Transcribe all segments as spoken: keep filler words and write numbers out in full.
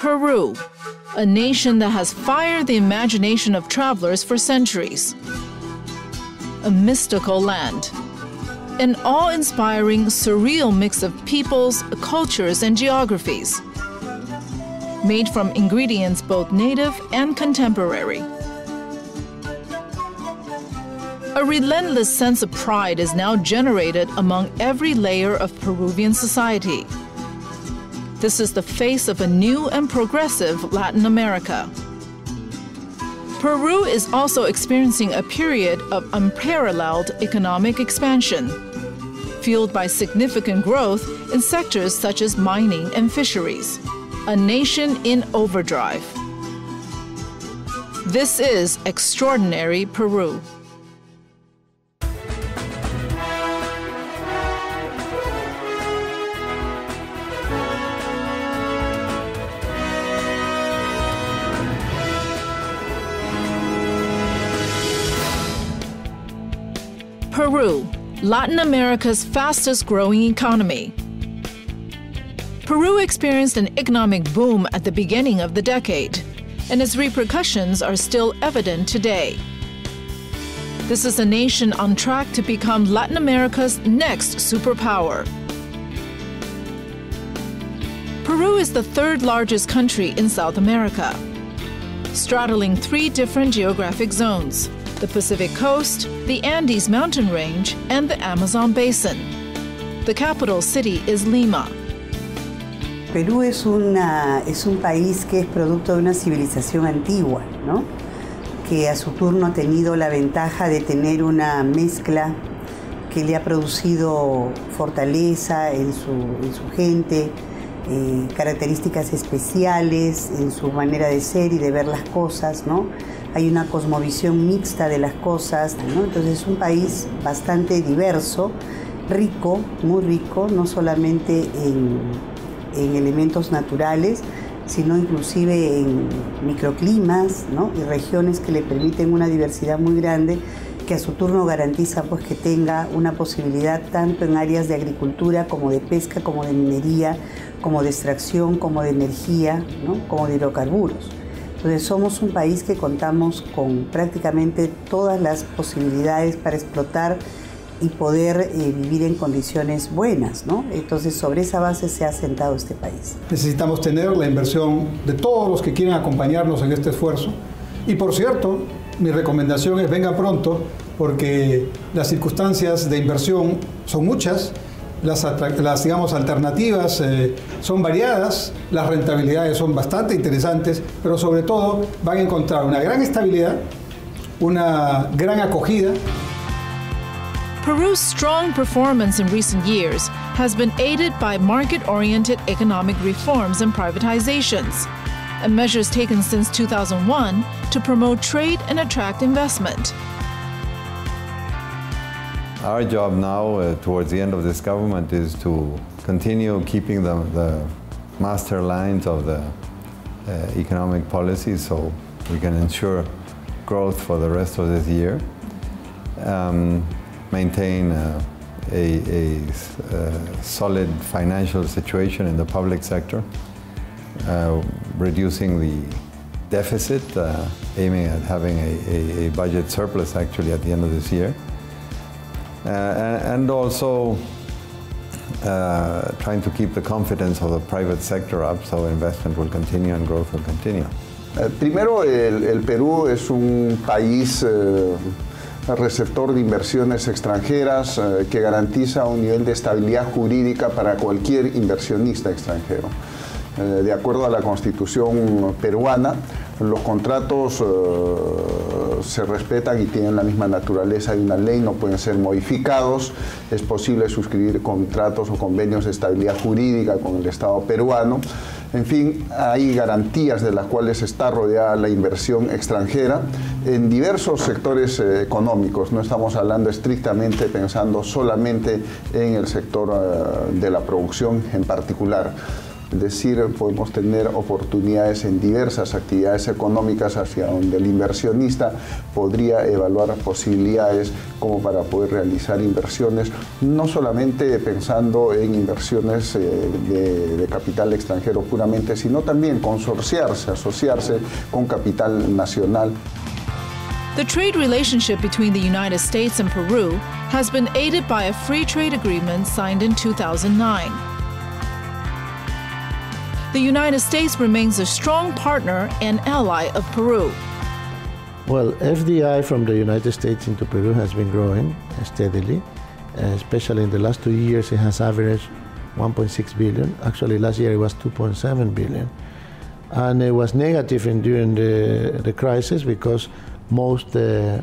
Peru, a nation that has fired the imagination of travelers for centuries. A mystical land. An awe-inspiring, surreal mix of peoples, cultures, and geographies. Made from ingredients both native and contemporary. A relentless sense of pride is now generated among every layer of Peruvian society. This is the face of a new and progressive Latin America. Peru is also experiencing a period of unparalleled economic expansion, fueled by significant growth in sectors such as mining and fisheries. A nation in overdrive. This is Extraordinary Peru. Peru, Latin America's fastest growing economy. Peru experienced an economic boom at the beginning of the decade, and its repercussions are still evident today. This is a nation on track to become Latin America's next superpower. Peru is the third largest country in South America, straddling three different geographic zones: the Pacific Coast, the Andes mountain range, and the Amazon basin. The capital city is Lima. Perú es, una, es un país que es producto de una civilización antigua, ¿no? Que a su turno ha tenido la ventaja de tener una mezcla que le ha producido fortaleza en su, en su gente, eh, características especiales en su manera de ser y de ver las cosas, ¿no? Hay una cosmovisión mixta de las cosas, ¿no? Entonces es un país bastante diverso, rico, muy rico, no solamente en... en elementos naturales, sino inclusive en microclimas, ¿no? Y regiones que le permiten una diversidad muy grande que a su turno garantiza pues, que tenga una posibilidad tanto en áreas de agricultura como de pesca, como de minería, como de extracción, como de energía, ¿no? Como de hidrocarburos. Entonces somos un país que contamos con prácticamente todas las posibilidades para explotar y poder eh, vivir en condiciones buenas, ¿no? Entonces, sobre esa base se ha asentado este país. Necesitamos tener la inversión de todos los que quieren acompañarnos en este esfuerzo. Y, por cierto, mi recomendación es venga pronto, porque las circunstancias de inversión son muchas, las, las digamos, alternativas eh, son variadas, las rentabilidades son bastante interesantes, pero sobre todo van a encontrar una gran estabilidad, una gran acogida. Peru's strong performance in recent years has been aided by market-oriented economic reforms and privatizations, and measures taken since two thousand one to promote trade and attract investment. Our job now, uh, towards the end of this government, is to continue keeping the, the master lines of the uh, economic policy so we can ensure growth for the rest of this year. Um, maintain uh, a, a uh, solid financial situation in the public sector, uh, reducing the deficit, uh, aiming at having a, a, a budget surplus actually at the end of this year, uh, and also uh, trying to keep the confidence of the private sector up so investment will continue and growth will continue. Uh, primero, el, el Perú es un país uh, receptor de inversiones extranjeras eh, que garantiza un nivel de estabilidad jurídica para cualquier inversionista extranjero. Eh, de acuerdo a la Constitución peruana, los contratos eh, se respetan y tienen la misma naturaleza de una ley, no pueden ser modificados. Es posible suscribir contratos o convenios de estabilidad jurídica con el Estado peruano. En fin, hay garantías de las cuales está rodeada la inversión extranjera en diversos sectores eh, económicos. No estamos hablando estrictamente pensando solamente en el sector eh, de la producción en particular. Es decir, podemos tener oportunidades en diversas actividades económicas hacia donde el inversionista podría evaluar posibilidades como para poder realizar inversiones, no solamente pensando en inversiones eh, de, de capital extranjero puramente, sino también consorciarse, asociarse con capital nacional. The trade relationship between the United States and Peru has been aided by a free trade agreement signed in two thousand nine. The United States remains a strong partner and ally of Peru. Well, F D I from the United States into Peru has been growing steadily, especially in the last two years. It has averaged one point six billion. Actually, last year it was two point seven billion. And it was negative in, during the, the crisis because most uh,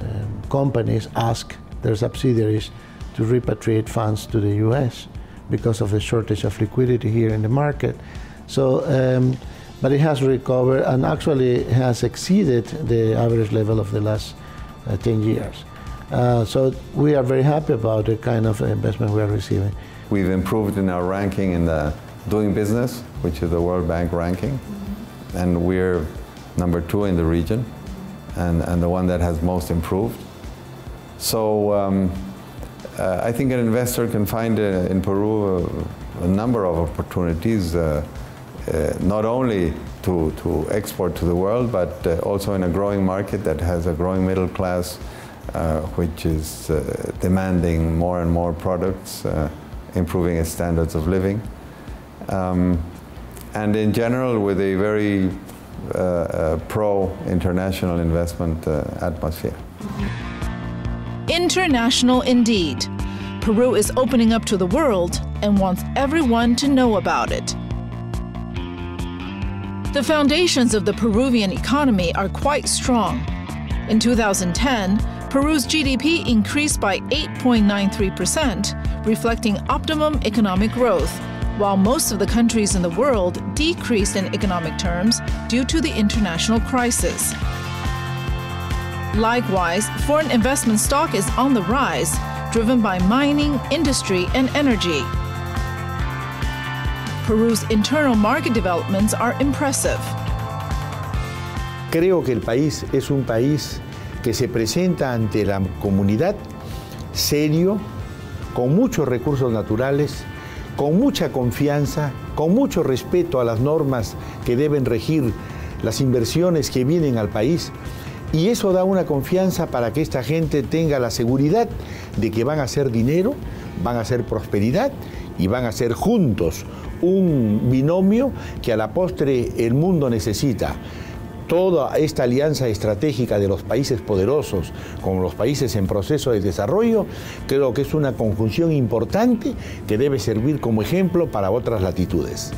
um, companies ask their subsidiaries to repatriate funds to the U S because of the shortage of liquidity here in the market. So, um, but it has recovered and actually has exceeded the average level of the last uh, ten years. Uh, so we are very happy about the kind of investment we are receiving. We've improved in our ranking in the Doing Business, which is the World Bank ranking, and we're number two in the region and, and the one that has most improved. So, um, Uh, I think an investor can find uh, in Peru uh, a number of opportunities, uh, uh, not only to, to export to the world, but uh, also in a growing market that has a growing middle class, uh, which is uh, demanding more and more products, uh, improving its standards of living. Um, and in general, with a very uh, uh, pro-international investment uh, atmosphere. International indeed. Peru is opening up to the world and wants everyone to know about it. The foundations of the Peruvian economy are quite strong. In two thousand ten, Peru's G D P increased by eight point nine three percent, reflecting optimum economic growth, while most of the countries in the world decreased in economic terms due to the international crisis. Likewise, foreign investment stock is on the rise, driven by mining, industry, and energy. Peru's internal market developments are impressive. Creo que el país es un país que se presenta ante la comunidad serio, con muchos recursos naturales, con mucha confianza, con mucho respeto a las normas que deben regir las inversiones que vienen al país. Y eso da una confianza para que esta gente tenga la seguridad de que van a hacer dinero, van a hacer prosperidad y van a hacer juntos un binomio que a la postre el mundo necesita. Toda esta alianza estratégica de los países poderosos con los países en proceso de desarrollo, creo que es una conjunción importante que debe servir como ejemplo para otras latitudes.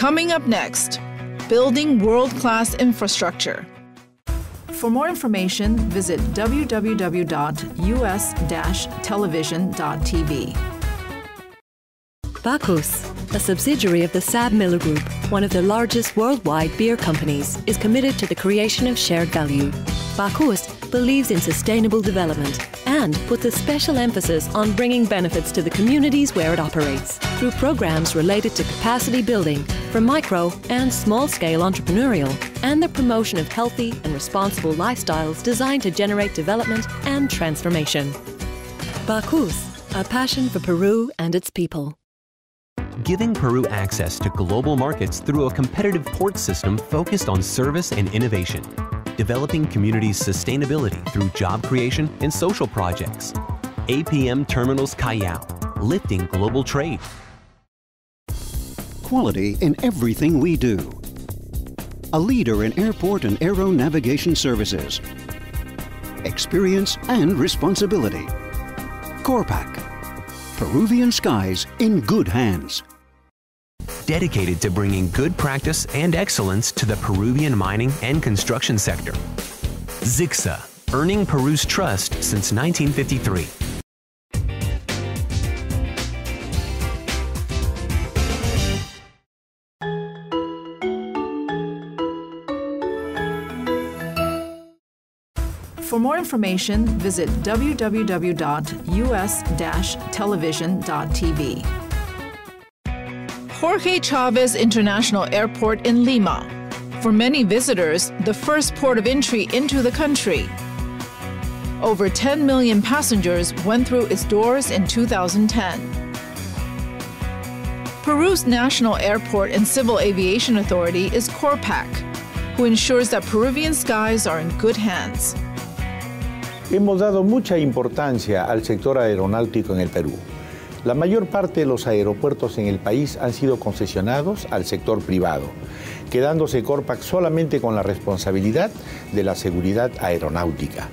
Coming up next, building world-class infrastructure. For more information, visit w w w dot u s dash television dot t v. Backus, a subsidiary of the SabMiller Group, one of the largest worldwide beer companies, is committed to the creation of shared value. Backus believes in sustainable development and puts a special emphasis on bringing benefits to the communities where it operates through programs related to capacity building for micro and small-scale entrepreneurial and the promotion of healthy and responsible lifestyles designed to generate development and transformation. Backus, a passion for Peru and its people. Giving Peru access to global markets through a competitive port system focused on service and innovation. Developing communities' sustainability through job creation and social projects. A P M Terminals Callao, lifting global trade. Quality in everything we do. A leader in airport and aero navigation services. Experience and responsibility. CORPAC, Peruvian skies in good hands. Dedicated to bringing good practice and excellence to the Peruvian mining and construction sector. ZICSA, earning Peru's trust since nineteen fifty-three. For more information, visit w w w dot u s dash television dot t v. Jorge Chávez International Airport in Lima. For many visitors, the first port of entry into the country. Over ten million passengers went through its doors in two thousand ten. Peru's National Airport and Civil Aviation Authority is CORPAC, who ensures that Peruvian skies are in good hands. Hemos dado mucha importancia al sector aeronáutico en el Perú. La mayor parte de los aeropuertos en el país han sido concesionados al sector privado, quedándose CORPAC solamente con la responsabilidad de la seguridad aeronáutica.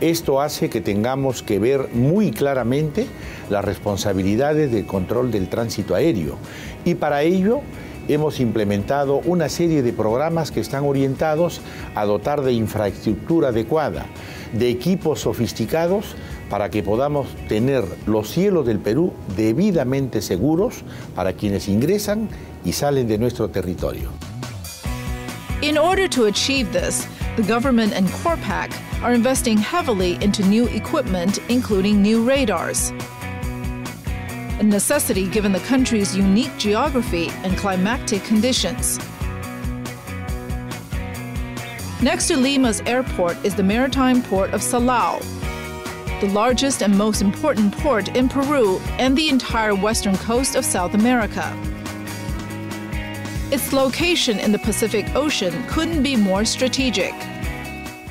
Esto hace que tengamos que ver muy claramente las responsabilidades del control del tránsito aéreo y para ello hemos implementado una serie de programas que están orientados a dotar de infraestructura adecuada, de equipos sofisticados para que podamos tener los cielos del Perú debidamente seguros para quienes ingresan y salen de nuestro territorio. In order to achieve this, the government and CORPAC are investing heavily into new equipment, including new radars. A necessity given the country's unique geography and climatic conditions. Next to Lima's airport is the maritime port of Salau, the largest and most important port in Peru and the entire western coast of South America. Its location in the Pacific Ocean couldn't be more strategic.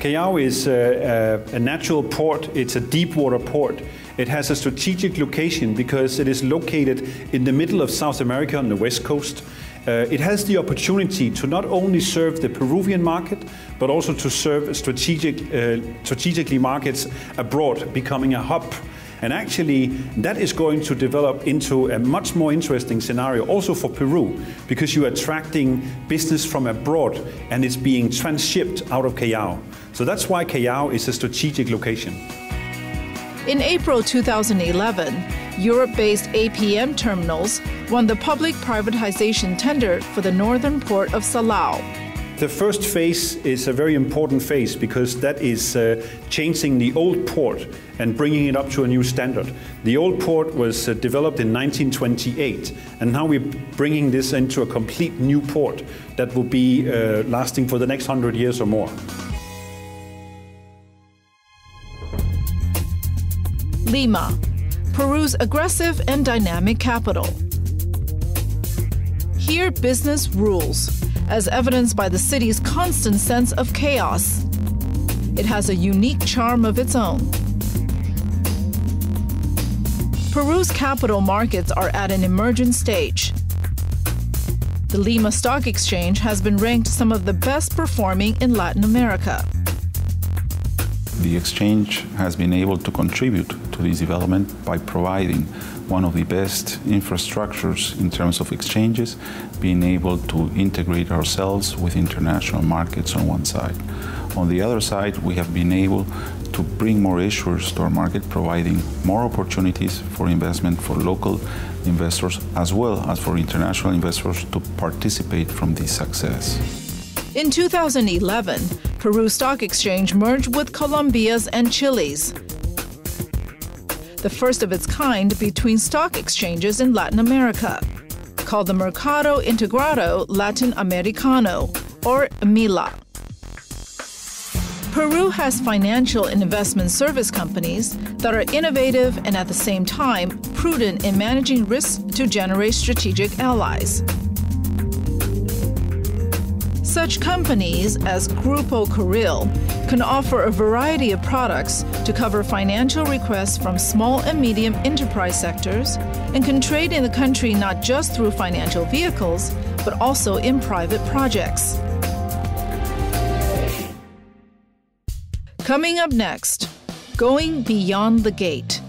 Callao is a, a, a natural port. It's a deep water port. It has a strategic location because it is located in the middle of South America on the west coast. Uh, it has the opportunity to not only serve the Peruvian market, but also to serve strategic, uh, strategically markets abroad, becoming a hub. And actually, that is going to develop into a much more interesting scenario also for Peru, because you're attracting business from abroad and it's being transshipped out of Callao. So that's why Callao is a strategic location. In April two thousand eleven, Europe-based A P M Terminals won the public privatization tender for the northern port of Salau. The first phase is a very important phase because that is uh, changing the old port and bringing it up to a new standard. The old port was uh, developed in nineteen twenty-eight, and now we're bringing this into a complete new port that will be uh, lasting for the next hundred years or more. Lima, Peru's aggressive and dynamic capital. Here, business rules, as evidenced by the city's constant sense of chaos. It has a unique charm of its own. Peru's capital markets are at an emergent stage. The Lima Stock Exchange has been ranked some of the best performing in Latin America. The exchange has been able to contribute to this development by providing one of the best infrastructures in terms of exchanges, being able to integrate ourselves with international markets on one side. On the other side, we have been able to bring more issuers to our market, providing more opportunities for investment for local investors as well as for international investors to participate from this success. In two thousand eleven, Peru Stock Exchange merged with Colombia's and Chile's, the first of its kind between stock exchanges in Latin America, called the Mercado Integrado Latinoamericano, or MILA. Peru has financial and investment service companies that are innovative and at the same time prudent in managing risks to generate strategic allies. Such companies as Grupo Caril can offer a variety of products to cover financial requests from small and medium enterprise sectors and can trade in the country not just through financial vehicles, but also in private projects. Coming up next, going beyond the gate.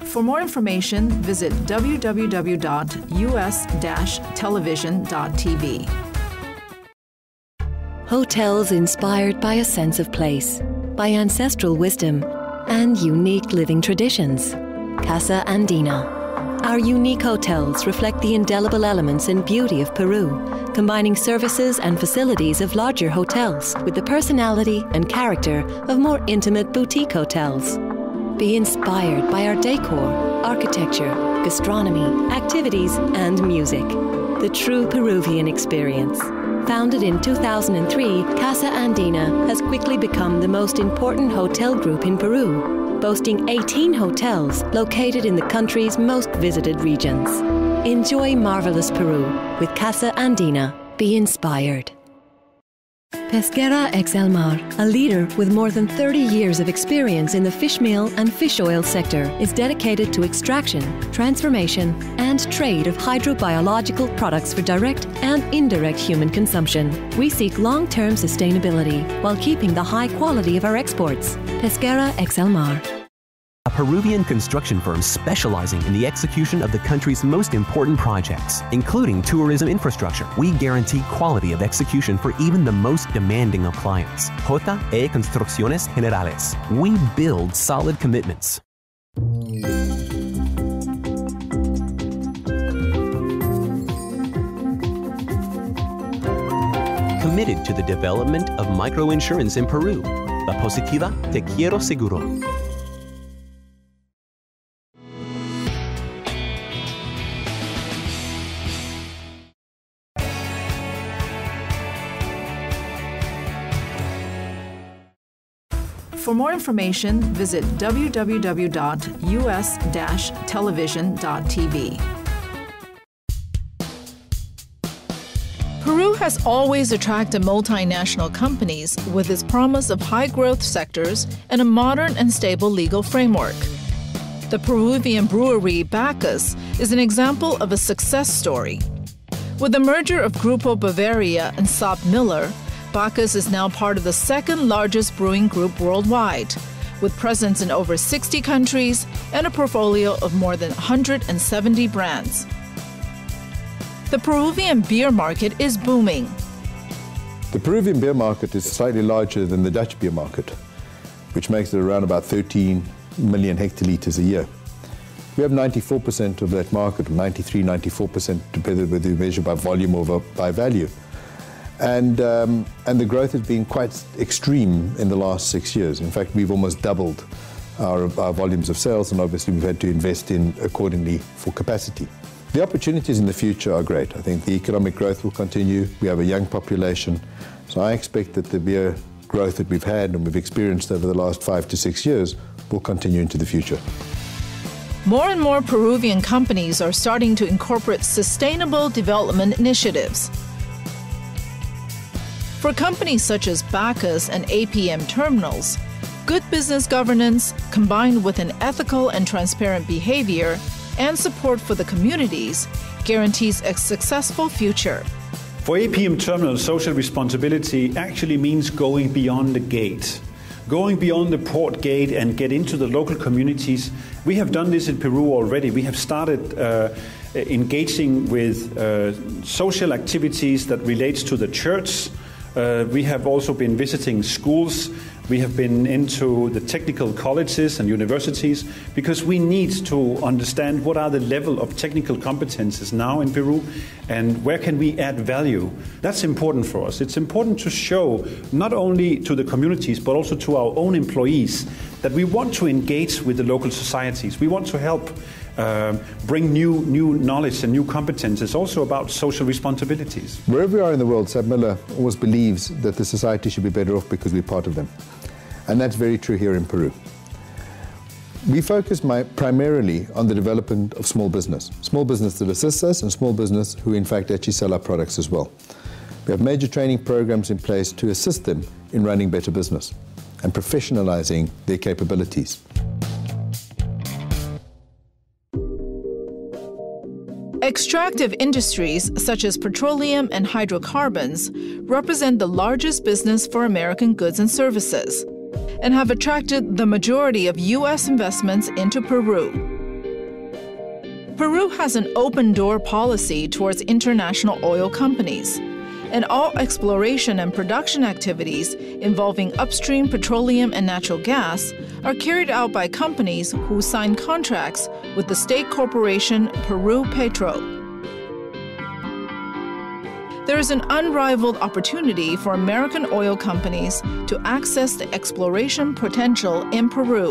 For more information, visit w w w dot u s dash television dot t v. Hotels inspired by a sense of place, by ancestral wisdom, and unique living traditions. Casa Andina, Our unique hotels reflect the indelible elements and beauty of Peru, combining services and facilities of larger hotels with the personality and character of more intimate boutique hotels. Be inspired by our decor, architecture, gastronomy, activities, and music. The true Peruvian experience. Founded in two thousand three, Casa Andina has quickly become the most important hotel group in Peru, boasting eighteen hotels located in the country's most visited regions. Enjoy marvelous Peru with Casa Andina. Be inspired. Pesquera Exelmar, a leader with more than thirty years of experience in the fish meal and fish oil sector, is dedicated to extraction, transformation, and trade of hydrobiological products for direct and indirect human consumption. We seek long-term sustainability while keeping the high quality of our exports. Pesquera Exelmar. A Peruvian construction firm specializing in the execution of the country's most important projects, including tourism infrastructure. We guarantee quality of execution for even the most demanding of clients. J E Construcciones Generales. We build solid commitments. Committed to the development of microinsurance in Peru. La Positiva Te Quiero Seguro. For more information, visit w w w dot u s dash television dot t v. Peru has always attracted multinational companies with its promise of high-growth sectors and a modern and stable legal framework. The Peruvian brewery Backus is an example of a success story. With the merger of Grupo Bavaria and SabMiller, Backus is now part of the second largest brewing group worldwide, with presence in over sixty countries and a portfolio of more than one hundred seventy brands. The Peruvian beer market is booming. The Peruvian beer market is slightly larger than the Dutch beer market, which makes it around about thirteen million hectoliters a year. We have ninety-four percent of that market, ninety-three, ninety-four percent, depending whether you measure by volume or by value. And, um, and the growth has been quite extreme in the last six years. In fact, we've almost doubled our, our volumes of sales, and obviously we've had to invest in accordingly for capacity. The opportunities in the future are great. I think the economic growth will continue. We have a young population. So I expect that the beer growth that we've had and we've experienced over the last five to six years will continue into the future. More and more Peruvian companies are starting to incorporate sustainable development initiatives. For companies such as Backus and A P M Terminals, good business governance combined with an ethical and transparent behavior and support for the communities guarantees a successful future. For A P M Terminals, social responsibility actually means going beyond the gate, going beyond the port gate and get into the local communities. We have done this in Peru already. We have started uh, engaging with uh, social activities that relates to the church. Uh, we have also been visiting schools, we have been into the technical colleges and universities, because we need to understand what are the level of technical competences now in Peru and where can we add value. That's important for us. It's important to show not only to the communities but also to our own employees that we want to engage with the local societies. We want to help Uh, bring new, new knowledge and new competence. It's also about social responsibilities. Wherever we are in the world, SabMiller always believes that the society should be better off because we're part of them. And that's very true here in Peru. We focus my, primarily on the development of small business. Small business that assists us and small business who in fact actually sell our products as well. We have major training programs in place to assist them in running better business and professionalizing their capabilities. Extractive industries such as petroleum and hydrocarbons represent the largest business for American goods and services and have attracted the majority of U S investments into Peru. Peru has an open-door policy towards international oil companies, and all exploration and production activities involving upstream petroleum and natural gas are carried out by companies who sign contracts with the state corporation Peru Petro. There is an unrivaled opportunity for American oil companies to access the exploration potential in Peru.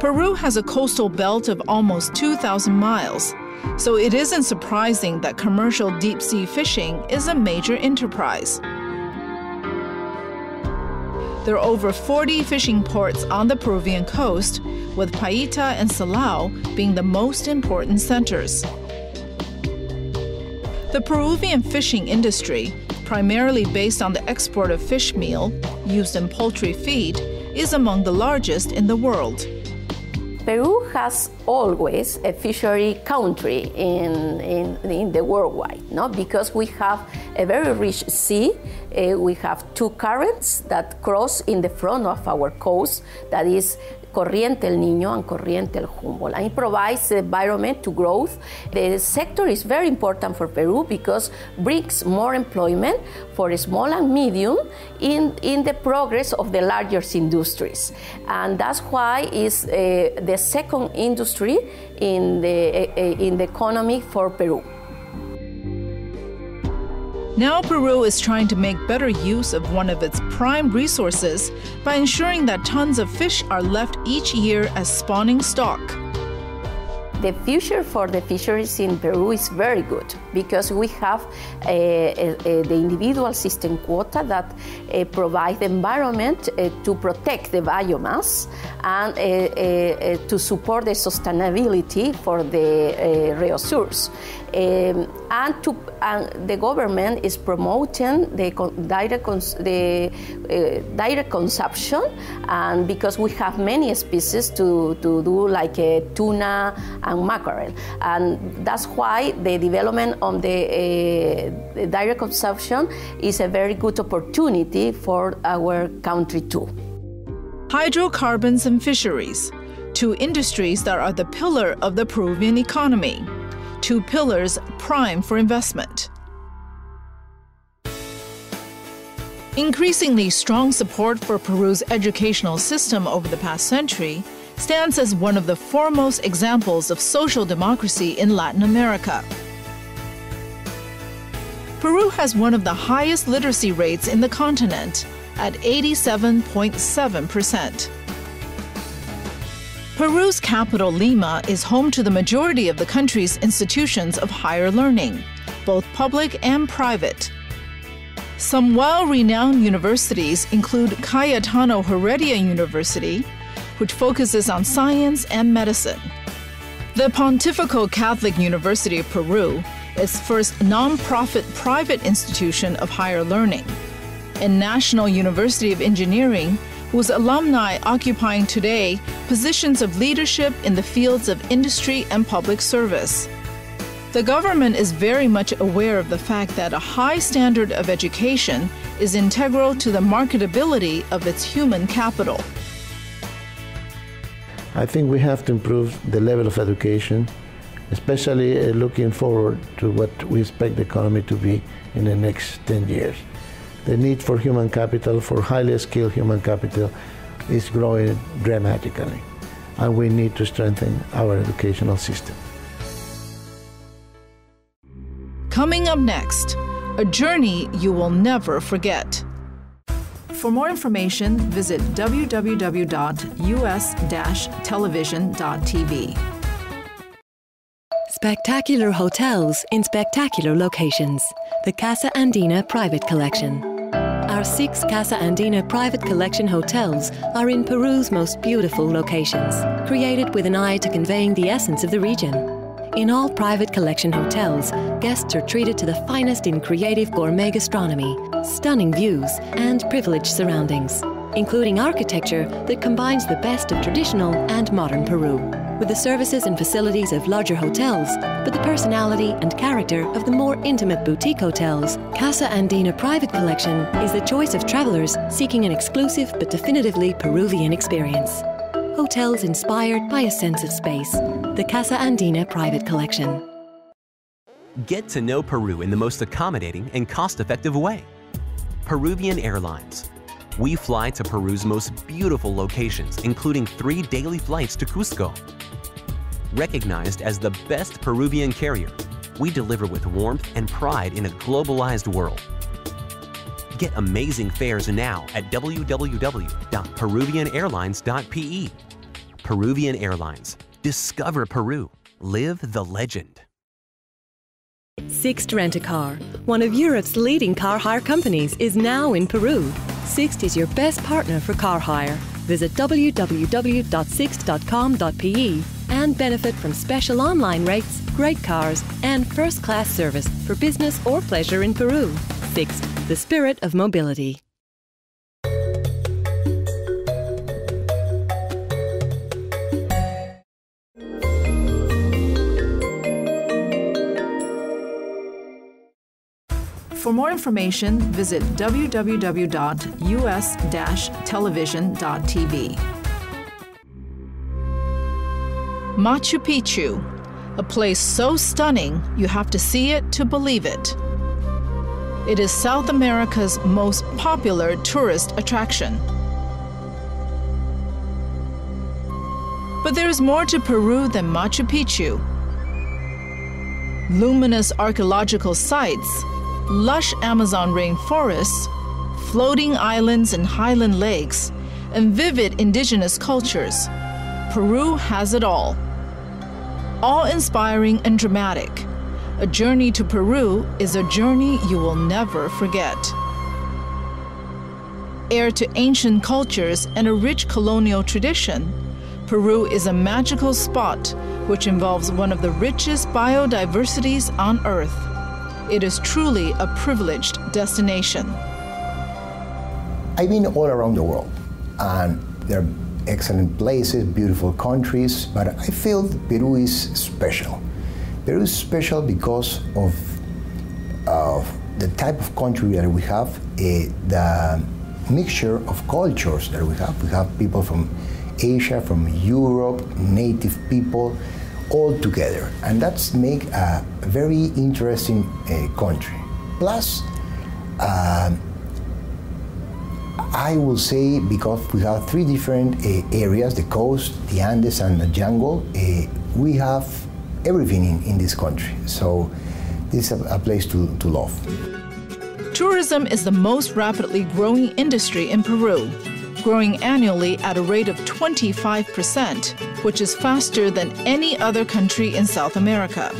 Peru has a coastal belt of almost two thousand miles, so it isn't surprising that commercial deep-sea fishing is a major enterprise. There are over forty fishing ports on the Peruvian coast, with Paita and Salau being the most important centers. The Peruvian fishing industry, primarily based on the export of fish meal used in poultry feed, is among the largest in the world. Peru has always a fishery country in, in, in the worldwide, no? Because we have a very rich sea, uh, we have two currents that cross in the front of our coast, that is Corriente el Niño and Corriente el Humboldt, and it provides the environment to growth. The sector is very important for Peru because brings more employment for small and medium in, in the progress of the largest industries. And that's why it's uh, the second industry in the, uh, in the economy for Peru. Now Peru is trying to make better use of one of its prime resources by ensuring that tons of fish are left each year as spawning stock. The future for the fisheries in Peru is very good because we have a, a, a, the individual system quota that uh, provides the environment uh, to protect the biomass and uh, uh, uh, to support the sustainability for the uh, resource. Um, and, to, and the government is promoting the con direct, cons the, uh, direct consumption, and because we have many species to, to do, like uh, tuna and mackerel, and that's why the development on the, uh, the direct consumption is a very good opportunity for our country too. Hydrocarbons and fisheries, two industries that are the pillar of the Peruvian economy. Two pillars prime for investment. Increasingly strong support for Peru's educational system over the past century stands as one of the foremost examples of social democracy in Latin America. Peru has one of the highest literacy rates in the continent at eighty-seven point seven percent. Peru's capital, Lima, is home to the majority of the country's institutions of higher learning, both public and private. Some well-renowned universities include Cayetano Heredia University, which focuses on science and medicine. The Pontifical Catholic University of Peru is first non-profit private institution of higher learning, and National University of Engineering, whose alumni occupying today positions of leadership in the fields of industry and public service. The government is very much aware of the fact that a high standard of education is integral to the marketability of its human capital. I think we have to improve the level of education, especially looking forward to what we expect the economy to be in the next ten years. The need for human capital, for highly skilled human capital, is growing dramatically, and we need to strengthen our educational system. Coming up next, a journey you will never forget. For more information, visit w w w dot u s dash television dot t v. Spectacular hotels in spectacular locations. The Casa Andina Private Collection. Our six Casa Andina Private Collection hotels are in Peru's most beautiful locations, created with an eye to conveying the essence of the region. In all Private Collection hotels, guests are treated to the finest in creative gourmet gastronomy, stunning views, and privileged surroundings, including architecture that combines the best of traditional and modern Peru, with the services and facilities of larger hotels, but the personality and character of the more intimate boutique hotels. Casa Andina Private Collection is the choice of travelers seeking an exclusive but definitively Peruvian experience. Hotels inspired by a sense of space. The Casa Andina Private Collection. Get to know Peru in the most accommodating and cost-effective way. Peruvian Airlines. We fly to Peru's most beautiful locations, including three daily flights to Cusco. Recognized as the best Peruvian carrier, we deliver with warmth and pride in a globalized world. Get amazing fares now at w w w dot peruvian airlines dot p e. Peruvian Airlines. Discover Peru. Live the legend. Sixt Rent-A-Car, one of Europe's leading car hire companies, is now in Peru. Sixt is your best partner for car hire. Visit w w w dot sixt dot com dot p e and benefit from special online rates, great cars, and first-class service for business or pleasure in Peru. Sixt, the spirit of mobility. For more information, visit w w w dot u s dash television dot t v. Machu Picchu, a place so stunning you have to see it to believe it. It is South America's most popular tourist attraction. But there is more to Peru than Machu Picchu. Luminous archaeological sites, lush Amazon rainforests, floating islands and highland lakes, and vivid indigenous cultures. Peru has it all. Awe-inspiring and dramatic, a journey to Peru is a journey you will never forget. Heir to ancient cultures and a rich colonial tradition, Peru is a magical spot which involves one of the richest biodiversities on Earth. It is truly a privileged destination. I've been all around the world, and there are excellent places, beautiful countries, but I feel Peru is special. Peru is special because of, of the type of country that we have, eh, the mixture of cultures that we have. We have people from Asia, from Europe, native people, all together, and that's make a very interesting uh, country. Plus, uh, I will say, because we have three different uh, areas, the coast, the Andes, and the jungle, uh, we have everything in, in this country, so this is a, a place to, to love. Tourism is the most rapidly growing industry in Peru, growing annually at a rate of twenty-five percent, which is faster than any other country in South America.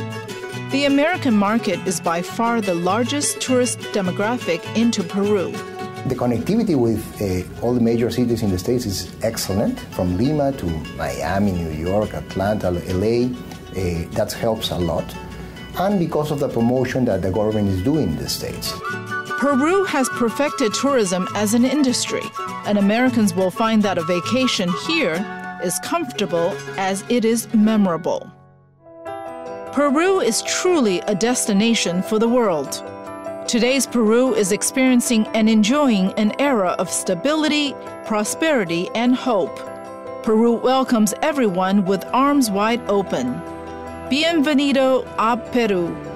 The American market is by far the largest tourist demographic into Peru. The connectivity with uh, all the major cities in the States is excellent, from Lima to Miami, New York, Atlanta, L A. Uh, that helps a lot, and because of the promotion that the government is doing in the States. Peru has perfected tourism as an industry, and Americans will find that a vacation here is comfortable as it is memorable. Peru is truly a destination for the world. Today's Peru is experiencing and enjoying an era of stability, prosperity, and hope. Peru welcomes everyone with arms wide open. Bienvenido a Peru.